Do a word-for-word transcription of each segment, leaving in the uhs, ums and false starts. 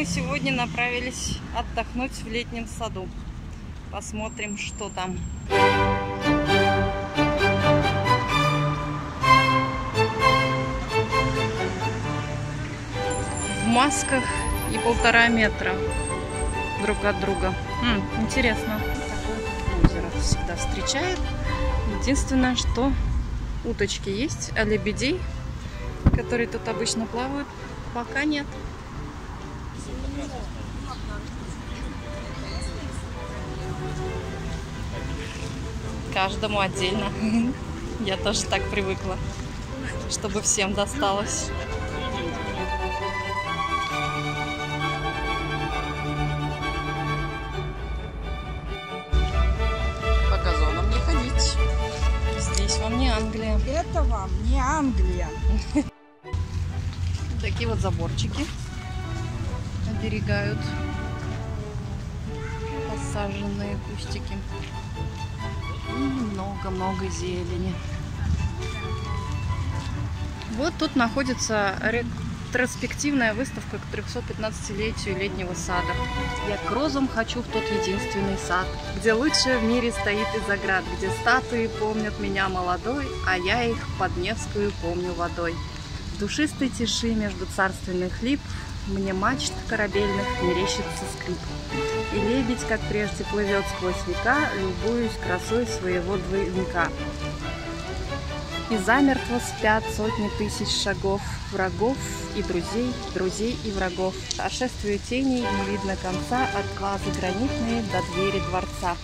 мы сегодня направились отдохнуть в Летнем саду. Посмотрим, что там. В масках и полтора метра друг от друга. М-м, интересно. Такое озеро всегда встречает. Единственное, что уточки есть, а лебедей, которые тут обычно плавают, пока нет. Каждому отдельно. Я тоже так привыкла, чтобы всем досталось. По газонам не ходить. Здесь вам не Англия. Это вам не Англия. Такие вот заборчики оберегают посаженные кустики. Много-много зелени. Вот тут находится ретроспективная выставка к трёхсот пятнадцатилетию Летнего сада. Я к розам хочу в тот единственный сад, где лучшее в мире стоит из оград, где статуи помнят меня молодой, а я их под Невскую помню водой. В душистой тиши между царственных лип мне мачт корабельных мерещится скрип. И лебедь, как прежде, плывет сквозь века, любуюсь красой своего двойника. И замертво спят сотни тысяч шагов врагов и друзей, друзей и врагов. А шествию теней не видно конца от глаза гранитные до двери дворца.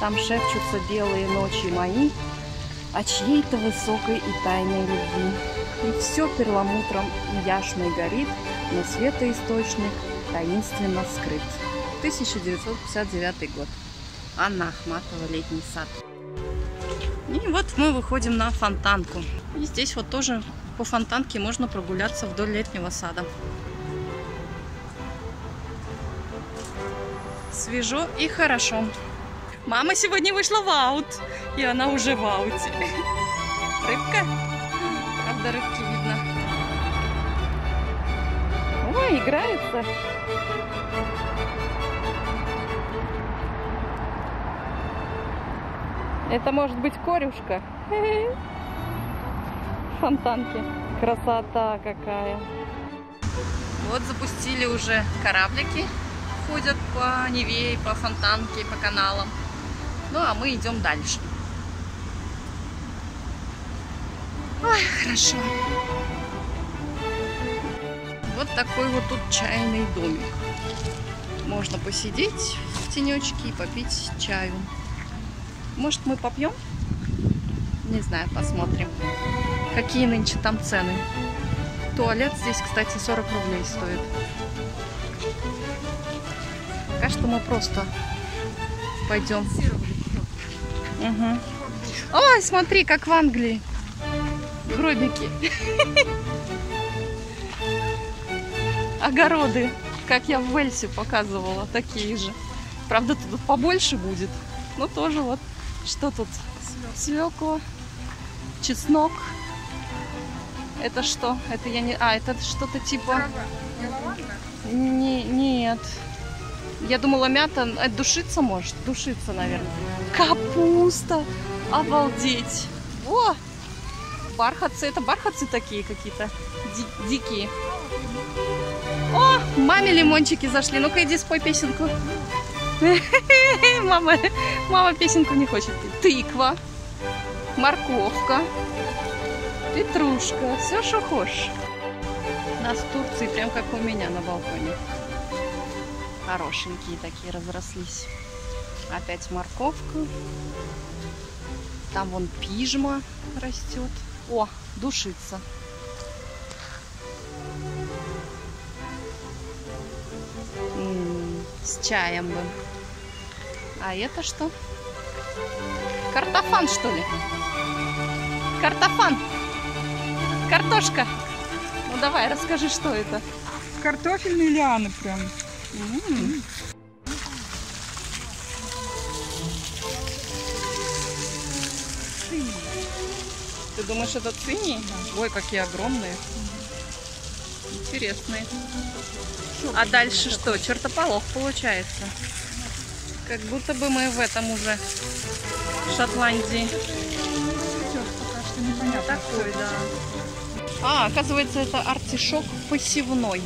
Там шепчутся белые ночи мои о чьей-то высокой и тайной любви. И все перламутром и яшмой горит, но светоисточник таинственно скрыт. тысяча девятьсот пятьдесят девятый год. Анна Ахматова, Летний сад. И вот мы выходим на фонтанку. И здесь вот тоже по фонтанке можно прогуляться вдоль Летнего сада. Свежо и хорошо. Мама сегодня вышла в аут, и она уже в ауте. Рыбка. Правда, рыбки видно. Ой, играется. Это может быть корюшка. Фонтанки. Красота какая. Вот запустили уже кораблики. Ходят по Неве, по фонтанке, по каналам. Ну а мы идем дальше. Ой, хорошо. Вот такой вот тут чайный домик. Можно посидеть в тенечке и попить чаю. Может, мы попьем? Не знаю, посмотрим. Какие нынче там цены. Туалет здесь, кстати, сорок рублей стоит. Пока что мы просто пойдем. Угу. Ой, смотри, как в Англии. Гробики. Огороды, как я в Уэльсе показывала, такие же. Правда, тут побольше будет. Но тоже вот. Что тут? Свекла, чеснок. Это что? Это я не. А, это что-то типа. Не, нет. Я думала, мята. Это душиться может? Душиться, наверное. Капуста! Обалдеть! О! Бархатцы. Это бархатцы такие какие-то. Ди- дикие. О! Маме лимончики зашли. Ну-ка, иди спой песенку. Мама, мама песенку не хочет. Тыква, морковка, петрушка. Все, что хочешь. У нас в Турции прям как у меня на балконе. Хорошенькие такие разрослись. Опять морковка. Там вон пижма растет. О, душица. С чаем бы. А это что? Картофан, что ли? Картофан. Картошка. Ну давай, расскажи, что это. Картофельные лианы прям. М-м-м. Ты думаешь, это цинии? Да. Ой, какие огромные. Интересно. интересный. А дальше что? Чертополох получается. Как будто бы мы в этом уже в Шотландии. Пока что непонятно. Такой, да. А, оказывается, это артишок посевной.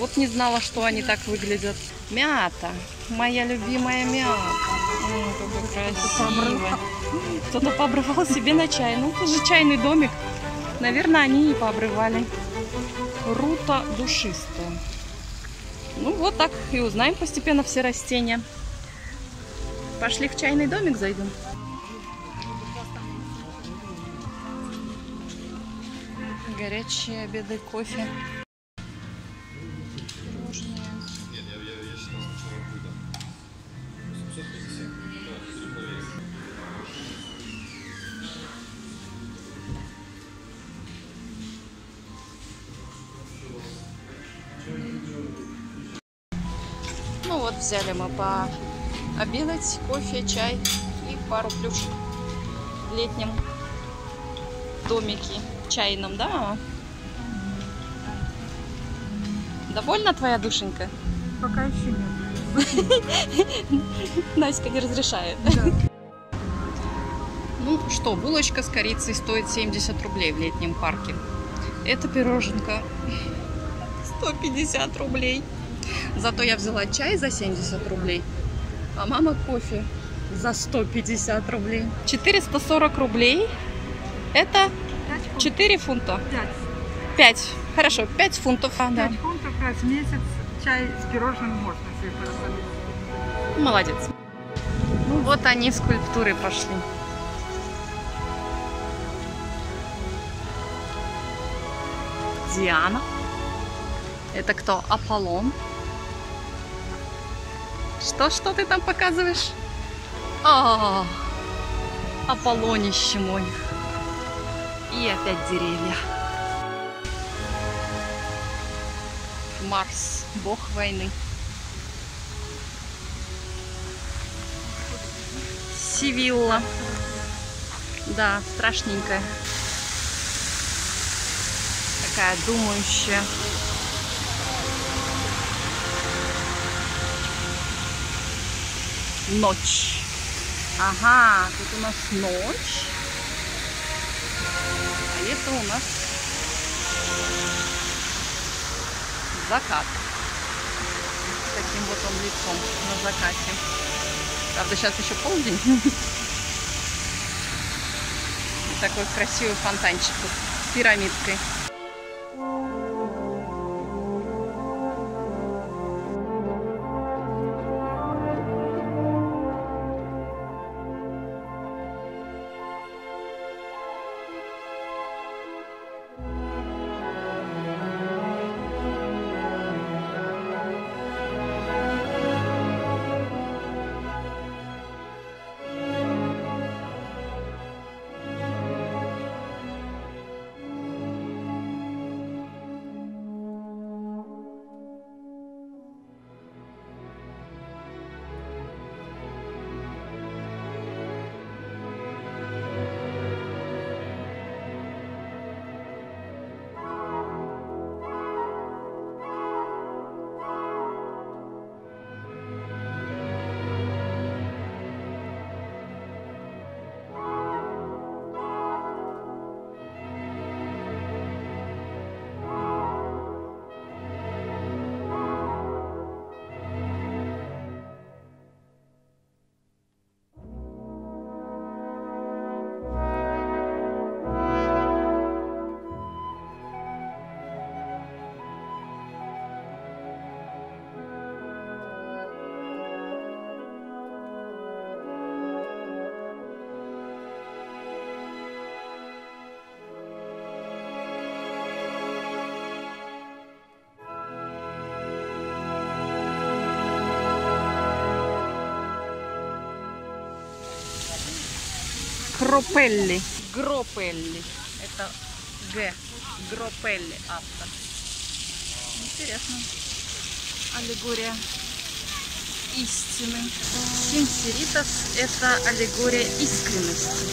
Вот не знала, что они так выглядят. Мята. Моя любимая мята. Красиво. Кто-то пообрывал себе на чай. Ну, это же чайный домик. Наверное, они и пообрывали. Рута душистая. Ну, вот так и узнаем постепенно все растения. Пошли в чайный домик зайдем. Горячие обеды, кофе. Ну вот, взяли мы пообедать, кофе, чай и пару плюшек в летнем домике чайном, да? Довольна твоя душенька? Пока еще нет. Наська не разрешает. Да. Ну что, булочка с корицей стоит семьдесят рублей в летнем парке. Это пироженка сто пятьдесят рублей. Зато я взяла чай за семьдесят рублей, а мама кофе за сто пятьдесят рублей. четыреста сорок рублей это четыре фунта. пять. Хорошо, пять фунтов. А, да. пять фунтов раз в месяц чай с пирожным можно себе позволить. Молодец. Ну вот они, скульптуры пошли. Диана. Это кто? Аполлон. Что, что ты там показываешь? О, Аполлонище мой. И опять деревья. Марс, бог войны. Сивилла. Да, страшненькая. Такая думающая. Ночь. Ага, тут у нас ночь. А это у нас закат. Таким вот он лицом на закате. Правда, сейчас еще полдень. И такой красивый фонтанчик с пирамидкой. Гропелли. Гропелли. Это Г. Гропелли автор. Интересно. Аллегория истины. Синсиритос — это аллегория искренности.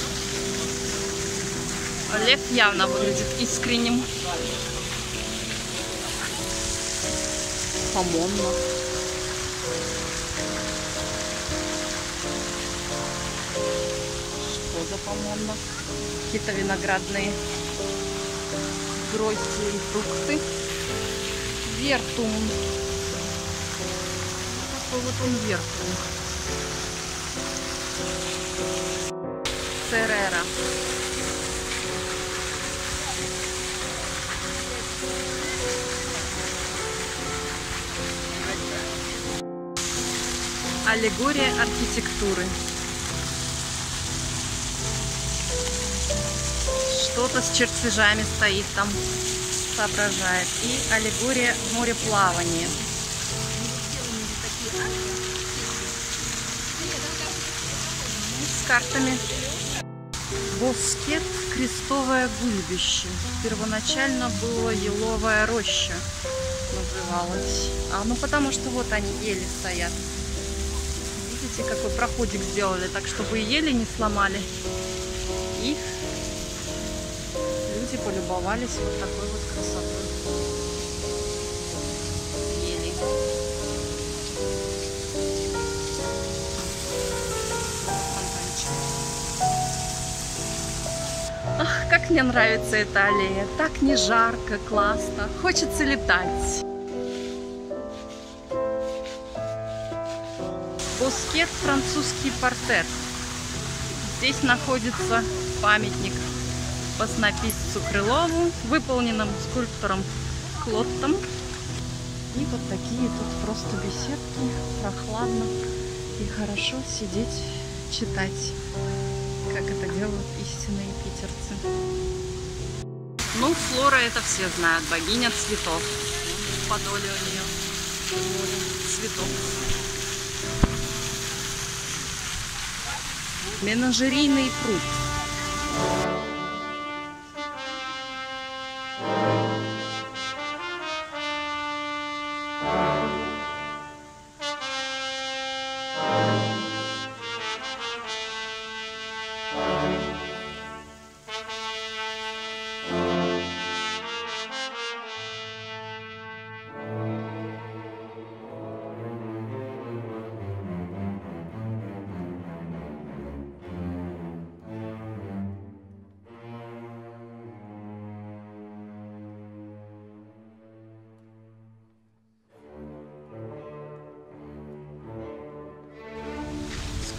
Лев явно выглядит искренним. хамонно. Что за хамонно? Какие-то виноградные грозди и фрукты. Вертум. Такой вот он вертум. Церера. Аллегория архитектуры. Что-то с чертежами стоит там, соображает. И аллегория мореплавания. С картами. Боскет, крестовое гульбище. Первоначально была еловая роща, называлась. А ну потому что вот они ели стоят. Видите, какой проходик сделали, так чтобы и ели не сломали. И люди полюбовались вот такой вот красотой. Ели. Ах, как мне нравится эта аллея. Так не жарко, классно. Хочется летать. Бускет, французский портер. Здесь находится памятник баснописцу Крылову, выполненным скульптором Клоттом. И вот такие тут просто беседки. Прохладно и хорошо сидеть, читать, как это делают истинные питерцы. Ну, Флора это все знают, богиня цветов. Подоле у нее цветов. Менажерийный пруд.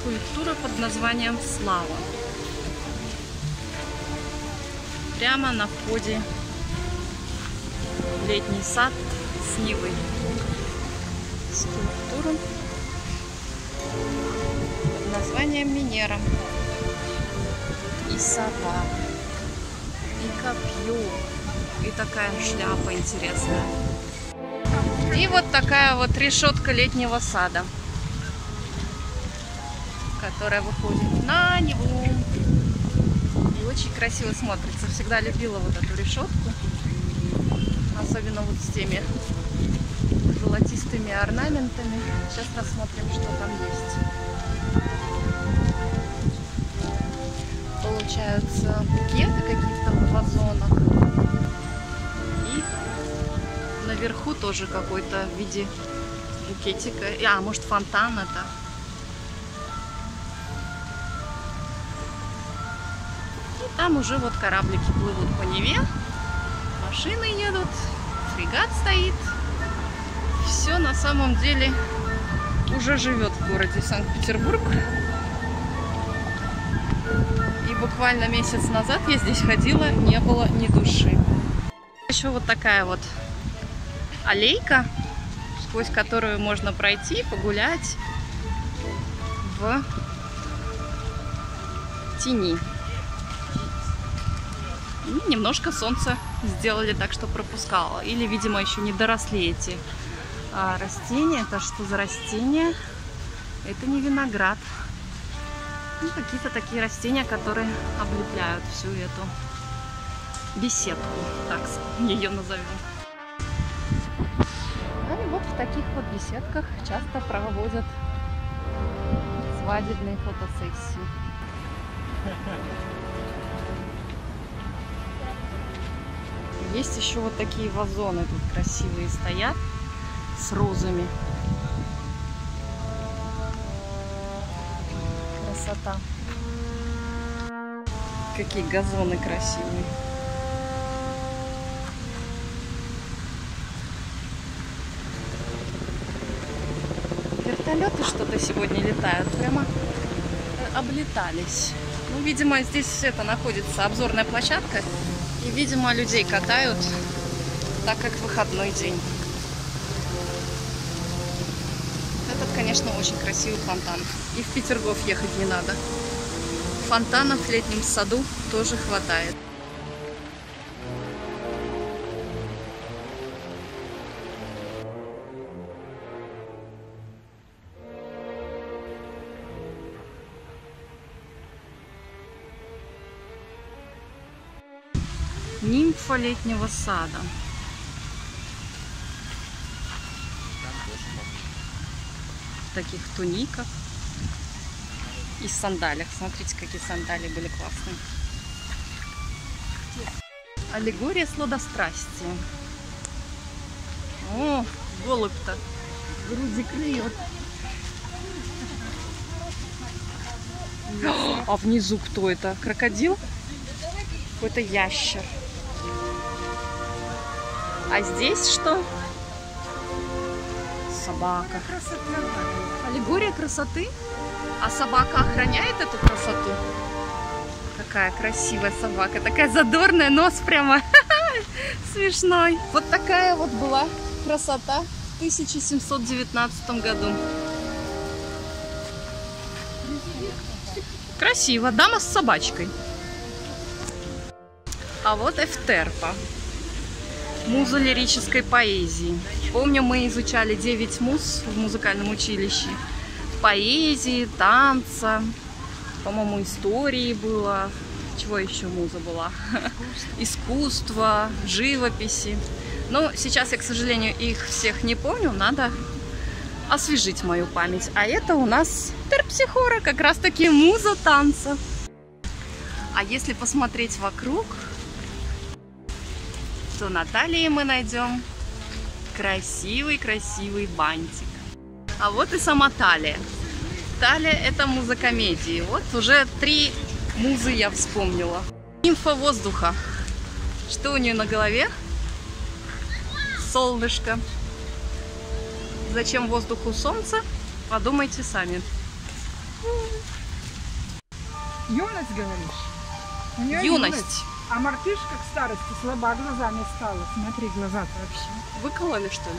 Скульптура под названием «Слава». Прямо на входе в Летний сад с Невы. Скульптуру под названием «Минерва». И сова, и копье, и такая шляпа интересная. И вот такая вот решетка Летнего сада, которая выходит на него и очень красиво смотрится. Всегда любила вот эту решетку, особенно вот с теми золотистыми орнаментами. Сейчас посмотрим, что там есть. Получаются букеты каких-то в вазонах. И наверху тоже какой-то в виде букетика. А, может, фонтан это? Там уже вот кораблики плывут по Неве, машины едут, фрегат стоит. Все на самом деле уже живет в городе Санкт-Петербург. И буквально месяц назад я здесь ходила, не было ни души. Еще вот такая вот аллейка, сквозь которую можно пройти, погулять в тени. И немножко солнца сделали так, что пропускало. Или, видимо, еще не доросли эти а, растения. Это что за растения? Это не виноград. Ну, какие-то такие растения, которые облепляют всю эту беседку. Так ее назовем. И вот в таких вот беседках часто проводят свадебные фотосессии. Есть еще вот такие вазоны тут красивые стоят, с розами. Красота. Какие газоны красивые. Вертолеты что-то сегодня летают, прямо облетались. Ну, видимо, здесь это находится обзорная площадка, и, видимо, людей катают, так как выходной день. Этот, конечно, очень красивый фонтан. И в Петергоф ехать не надо. Фонтанов в Летнем саду тоже хватает. Нимфа Летнего сада. В таких туниках и сандалиях. Смотрите, какие сандалии были классные. Аллегория сладострастия. О, голубь-то груди клюет. А внизу кто это? Крокодил? Какой-то ящер. А здесь что? Собака. Красота. Аллегория красоты. А собака охраняет эту красоту. Такая красивая собака. Такая задорная, нос прямо смешной. Вот такая вот была красота в тысяча семьсот девятнадцатом году. Красиво. Дама с собачкой. А вот Эфтерпа. Муза лирической поэзии. Помню, мы изучали девять муз в музыкальном училище. Поэзии, танца, по-моему, истории было. Чего еще муза была? Искусство, живописи. Но сейчас я, к сожалению, их всех не помню. Надо освежить мою память. А это у нас Терпсихора, как раз-таки муза танца. А если посмотреть вокруг... На талии мы найдем красивый-красивый бантик. А вот и сама талия. Талия — это муза комедии. Вот уже три музы я вспомнила. Нимфа воздуха. Что у нее на голове? Солнышко. Зачем воздуху солнце? Подумайте сами. Юность, говоришь? Юность. Юность. А мартышка к старости слаба глазами стала. Смотри, глаза-то вообще. Выкололи, что ли?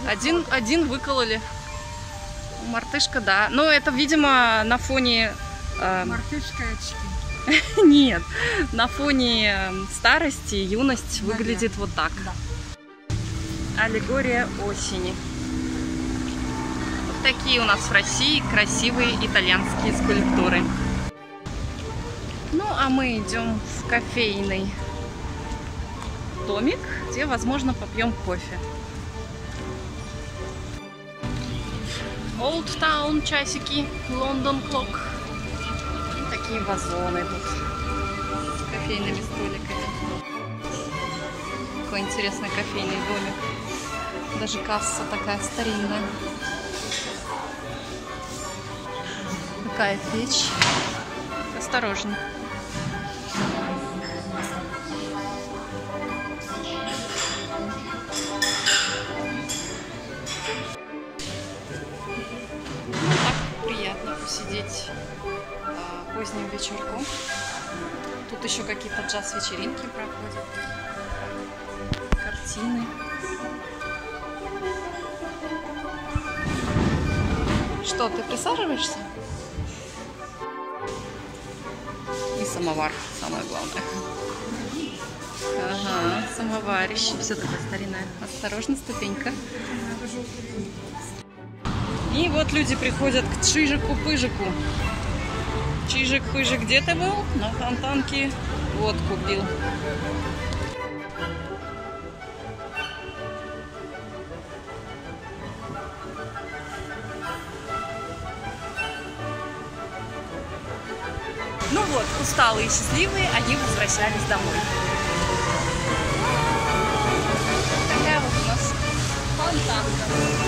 Выкололи. Один, один выкололи. Мартышка, да. Но это, видимо, на фоне... Э... Мартышка очки. Нет. На фоне старости юность Наверное. выглядит вот так. Да. Аллегория осени. Вот такие у нас в России красивые итальянские скульптуры. Ну, а мы идем в кофейный домик, где, возможно, попьем кофе. Old Town часики, London Clock. И такие вазоны тут с кофейными столиками. Какой интересный кофейный домик. Даже касса такая старинная. Такая печь. Осторожно. Сидеть а, поздним вечерком. Тут еще какие-то джаз-вечеринки проходят. Картины. Что, ты присаживаешься? И самовар, самое главное. Ага, самоварище. Все такое старинное. Осторожно, ступенька. И вот люди приходят к Чижику-Пыжику. Чижик-Пыжик где-то был, на фонтанке водку пил. Ну вот, усталые и счастливые, они возвращались домой. Такая вот у нас контактов.